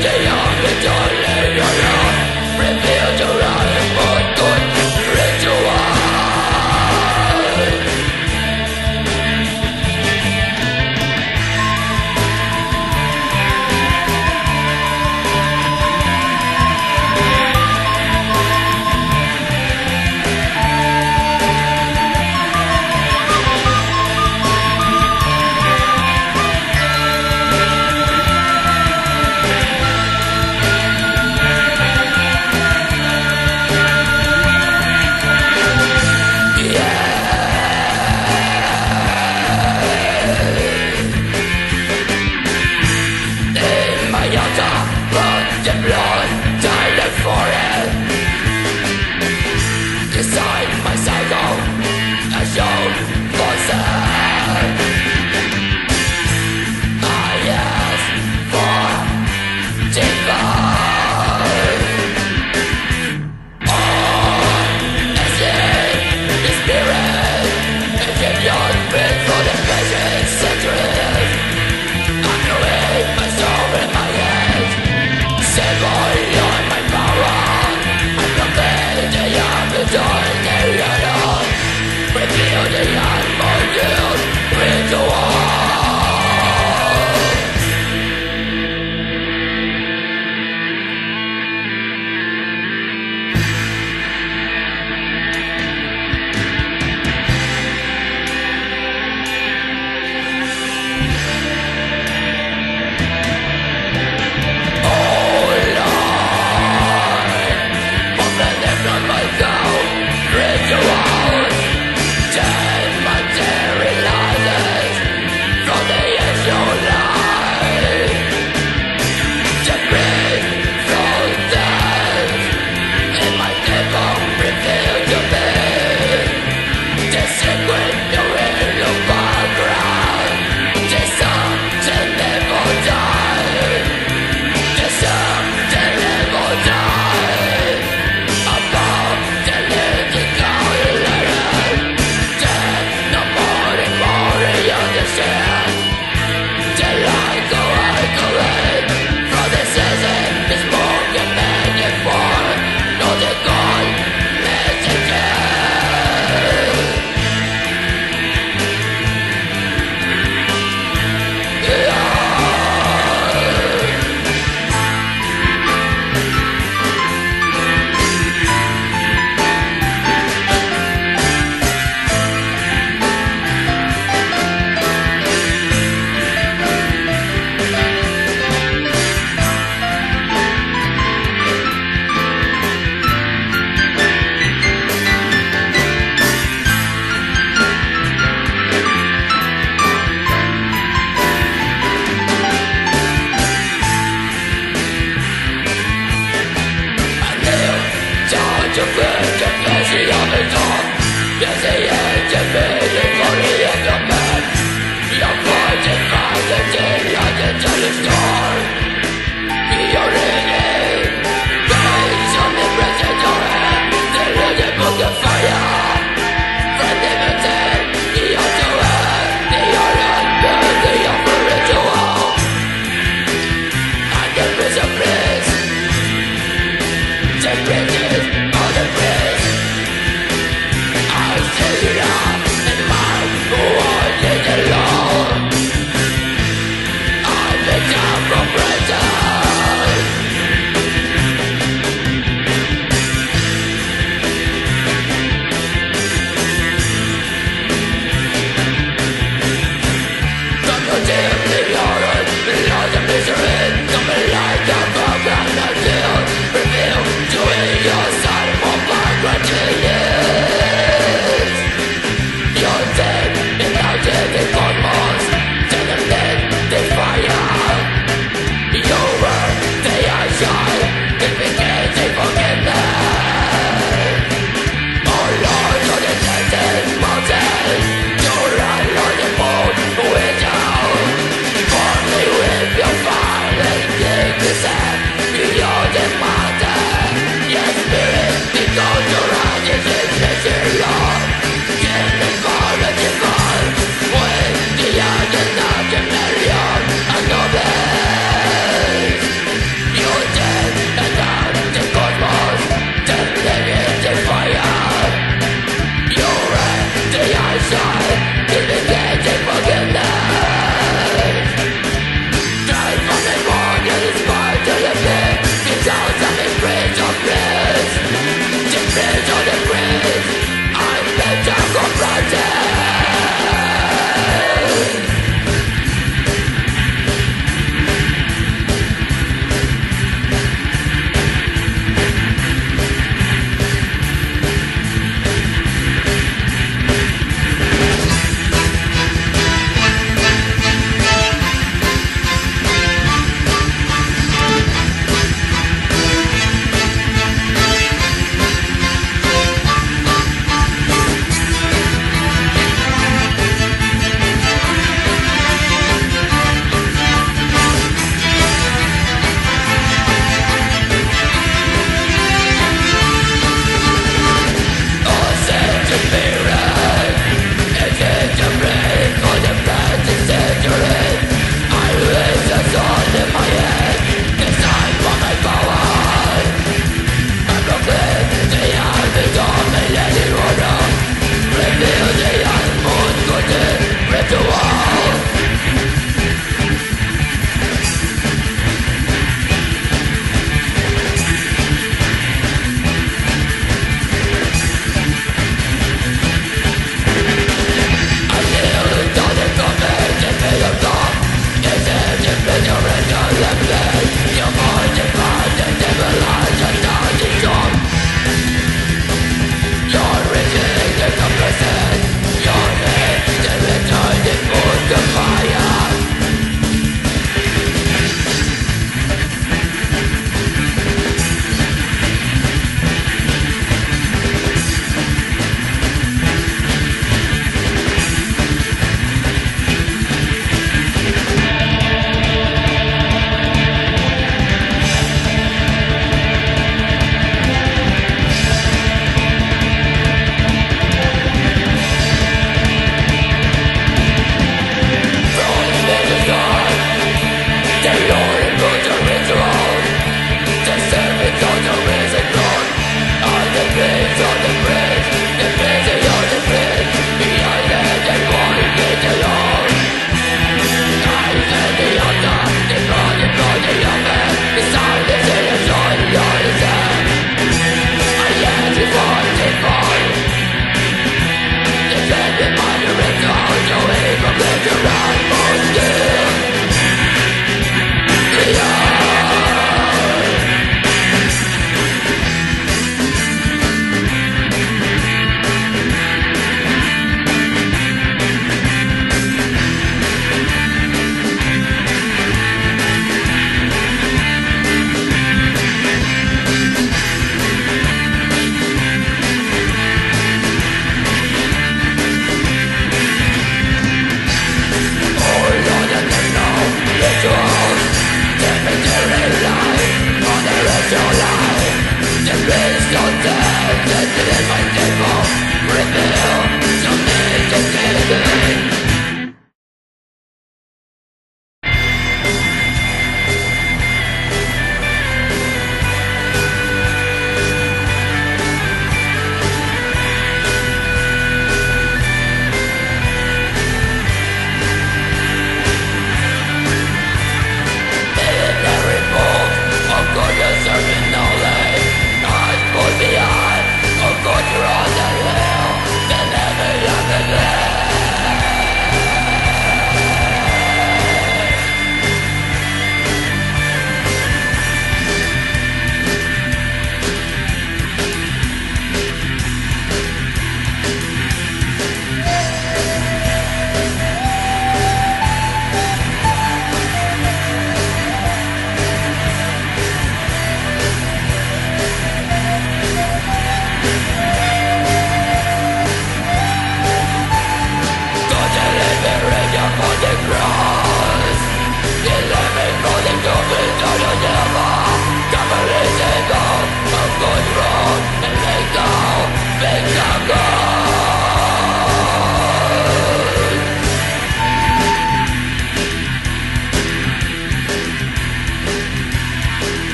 They are the darling.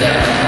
Yeah.